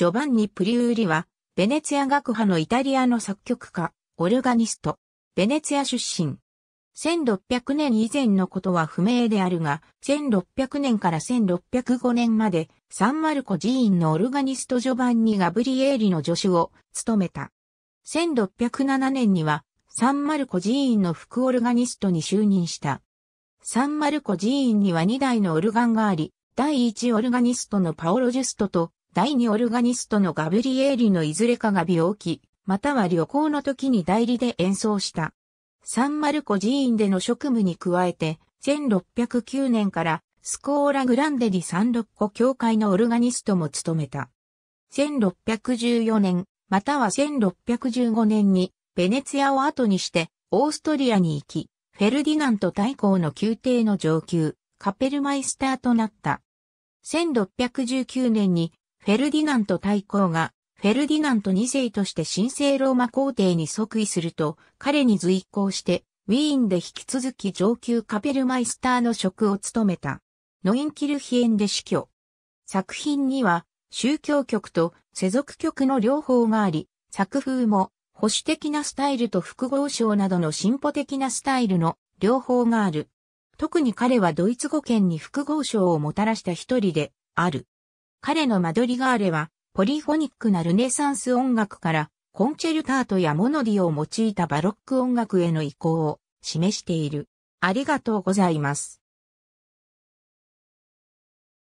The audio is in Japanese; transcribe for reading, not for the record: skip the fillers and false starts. ジョバンニ・プリウーリは、ベネツィア学派のイタリアの作曲家、オルガニスト、ベネツィア出身。1600年以前のことは不明であるが、1600年から1605年まで、サンマルコ寺院のオルガニストジョバンニ・ガブリエーリの助手を務めた。1607年には、サンマルコ寺院の副オルガニストに就任した。サンマルコ寺院には2台のオルガンがあり、第1オルガニストのパオロ・ジュストと、第2オルガニストのガブリエーリのいずれかが病気、または旅行の時に代理で演奏した。サンマルコ寺院での職務に加えて、1609年からスコーラ・グランデ・ディ・サン・ロッコ教会のオルガニストも務めた。1614年、または1615年に、ベネツィアを後にして、オーストリアに行き、フェルディナント大公の宮廷の上級、カペルマイスターとなった。1619年に、フェルディナント大公が、フェルディナント2世として神聖ローマ皇帝に即位すると、彼に随行して、ウィーンで引き続き上級カペルマイスターの職を務めた。ノインキルヒエンで死去。作品には、宗教曲と世俗曲の両方があり、作風も保守的なスタイルと複合唱などの進歩的なスタイルの両方がある。特に彼はドイツ語圏に複合唱をもたらした一人である。彼のマドリガーレは、ポリフォニックなルネサンス音楽からコンチェルタートやモノディを用いたバロック音楽への移行を示している。ありがとうございます。